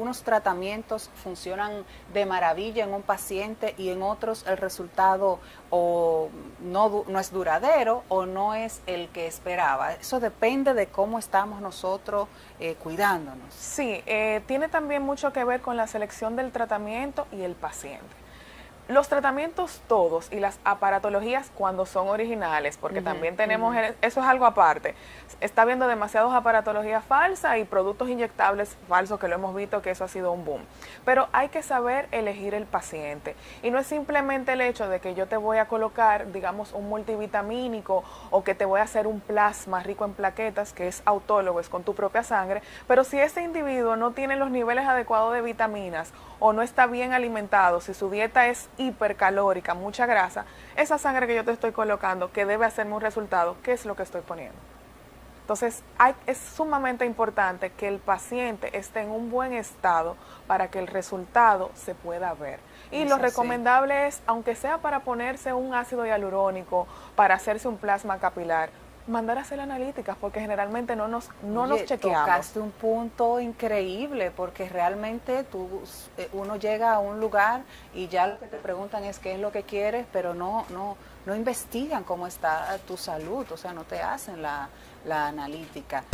algunos tratamientos funcionan de maravilla en un paciente y en otros el resultado o no es duradero o no es el que esperaba. Eso depende de cómo estamos nosotros cuidándonos. Sí, tiene también mucho que ver con la selección del tratamiento y el paciente. Los tratamientos todos y las aparatologías cuando son originales, porque también tenemos, eso es algo aparte. Está habiendo demasiadas aparatologías falsas y productos inyectables falsos, que lo hemos visto, que eso ha sido un boom. Pero hay que saber elegir el paciente. Y no es simplemente el hecho de que yo te voy a colocar, digamos, un multivitamínico o que te voy a hacer un plasma rico en plaquetas, que es autólogo, es con tu propia sangre. Pero si ese individuo no tiene los niveles adecuados de vitaminas o no está bien alimentado, si su dieta es hipercalórica, mucha grasa, esa sangre que yo te estoy colocando, que debe hacerme un resultado, ¿qué es lo que estoy poniendo? Entonces, es sumamente importante que el paciente esté en un buen estado para que el resultado se pueda ver. Y eso lo recomendable es, aunque sea para ponerse un ácido hialurónico, para hacerse un plasma capilar, mandar a hacer analíticas, porque generalmente no nos chequeamos. Tocaste un punto increíble, porque realmente uno llega a un lugar y ya lo que te preguntan es qué es lo que quieres, pero no investigan cómo está tu salud, o sea, no te hacen la analítica.